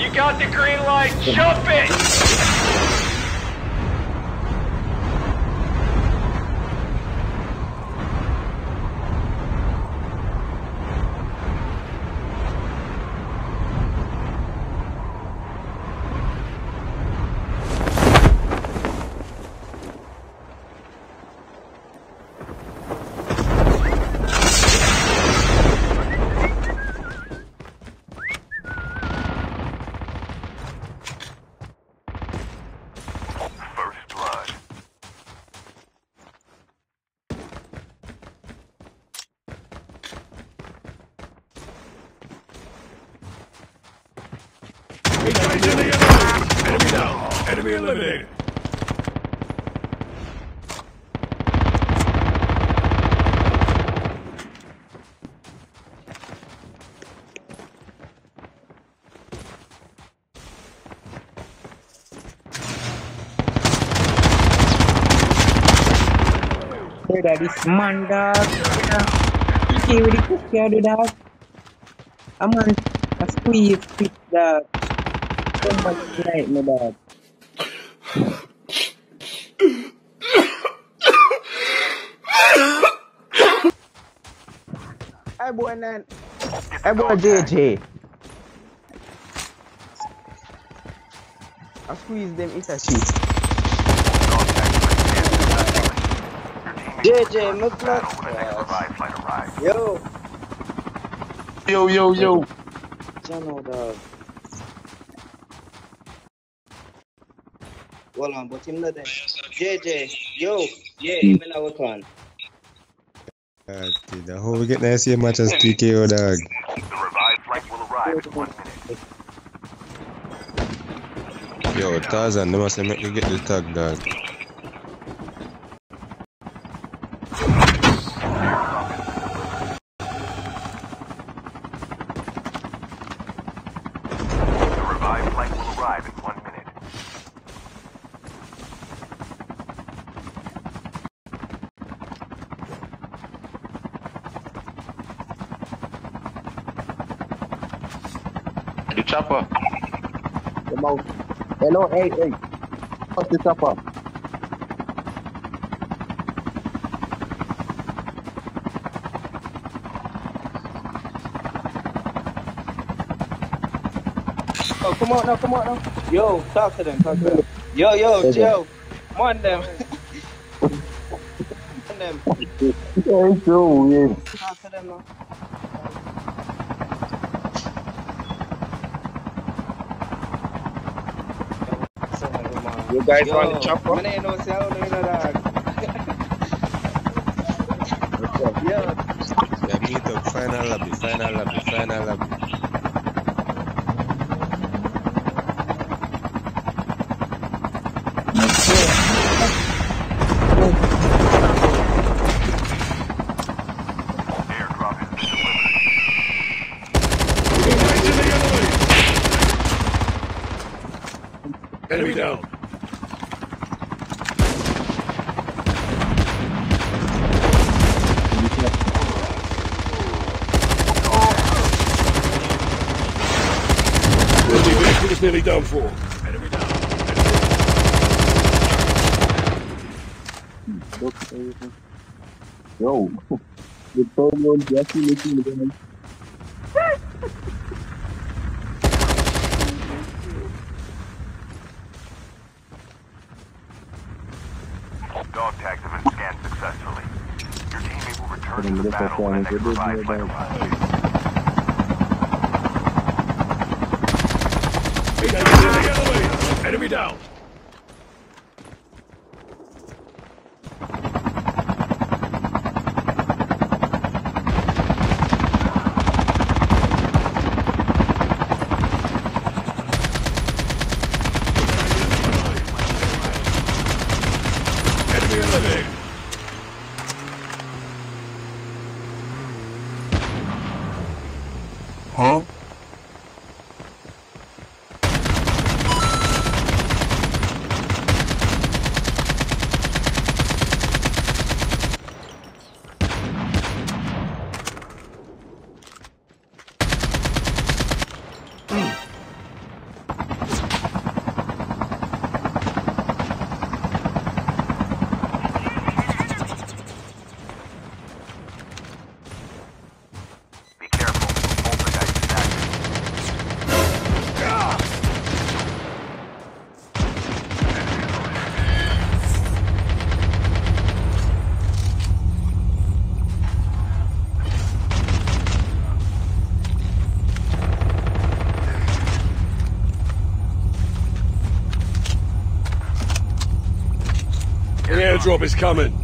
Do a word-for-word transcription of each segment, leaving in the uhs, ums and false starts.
You got the green light. Jump it! Enemy down. Enemy eliminated. Hey, that is Manda. He really took care of that. I'm on a squeeze with that. So much light, my dad. Hey boy, Nan. Hey boy, J J. I squeeze them, it's a cheat. J J, look like. Yo. Yo, yo, yo. Channel, dog. Hold on, but him not there. J J, yo, yeah, him in our plan. I hope we get nice here match as T K O, dog. The revived flight will arrive in one minute. Yo, Tarzan, they must have make you get the tag, dog. The revived flight will arrive in one minute. The chopper. Hello, hey, hey. What's the chopper? Oh, come on now, come on now. Yo, talk to them, talk to them. Yo, yo, hey, yo. Come on them. Come on them. Hey, yo, yeah. Talk to them now. You guys Yo, want the chopper? I don't know how to do that. Meet up, final lobby, final lobby, final lobby. Airdrop has been delivered. Right to the enemy! Enemy down. It's nearly done for. Enemy down. Enemy down. Yo, the phone one's actually looking at him. Dog tags have been scanned successfully. Your teammate will return to the battle when they provide fire. Enemy down! Enemy eliminated! Huh? airdrop is coming.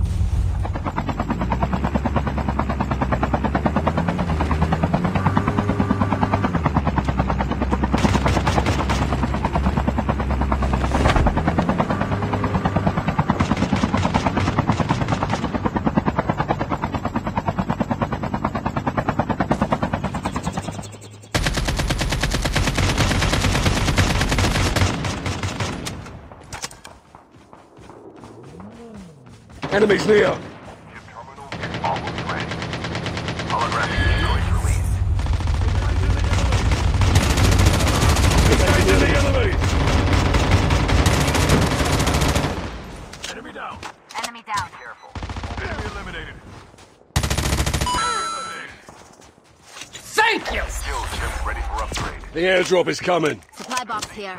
Enemies near! Ship terminal is almost ready. Holographic decoys released. Engaging the enemies! Enemy down! Enemy down! Be careful. Enemy eliminated. Enemy eliminated! Thank you! Kill ship ready for upgrade. The airdrop is coming. Supply box here.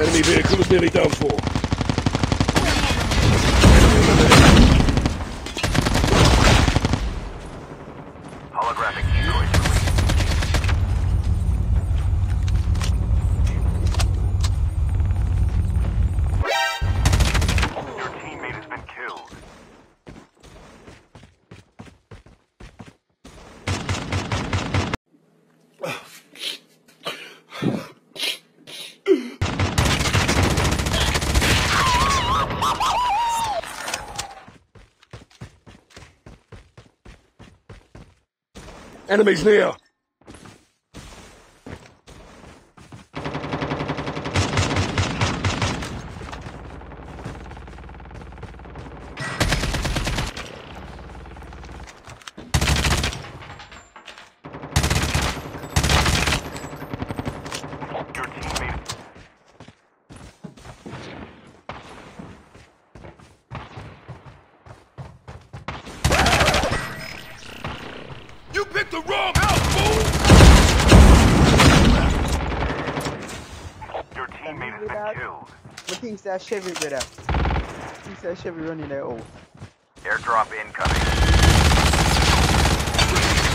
Enemy vehicle is nearly down for. Holographic decoys released. Your teammate has been killed. Enemies near! You picked the wrong house, fool! Your teammate has been killed. What thing's that Chevy with that? What's that Chevy running there? Oh. Airdrop incoming.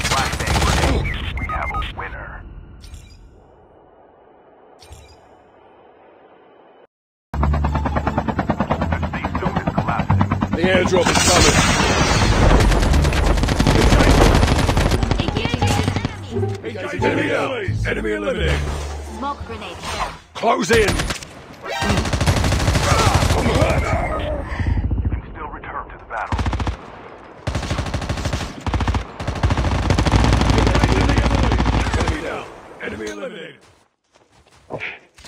Flashbang grenade. We have a winner. The safe zone is collapsing. The airdrop is coming. Enemy allies! Enemy eliminated! Smoke grenade here. Close in! You can still return to the battle. Enemy down! Enemy eliminated!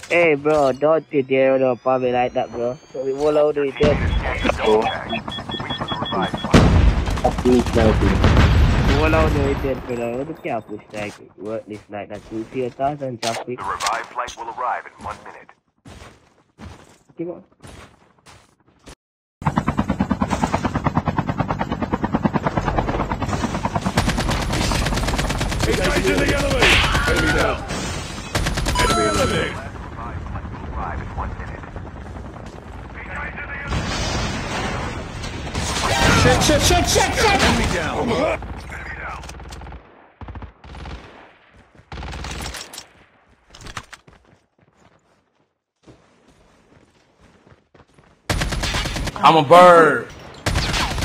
Hey bro, don't be daring up on me like that bro. So we roll out the death. Oh. I see something. Roll out the dead fellow, the careful strike, worthless like that, two tier thousand traffic. The revived flight will arrive in one minute. Keep on. Engaging the enemy! Enemy down! Enemy eliminated! The revived flight will arrive in one minute. Engaging the enemy! Shit, shit, shit, shit, shit! Enemy down! I'm a bird. Only two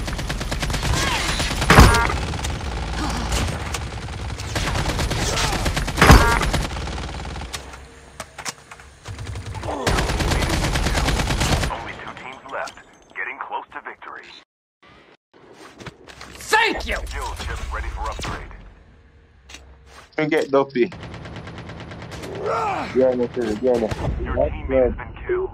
teams left, getting close to victory. Thank you. Shield ship ready for upgrade. Don't get dopey. Your teammate has been killed.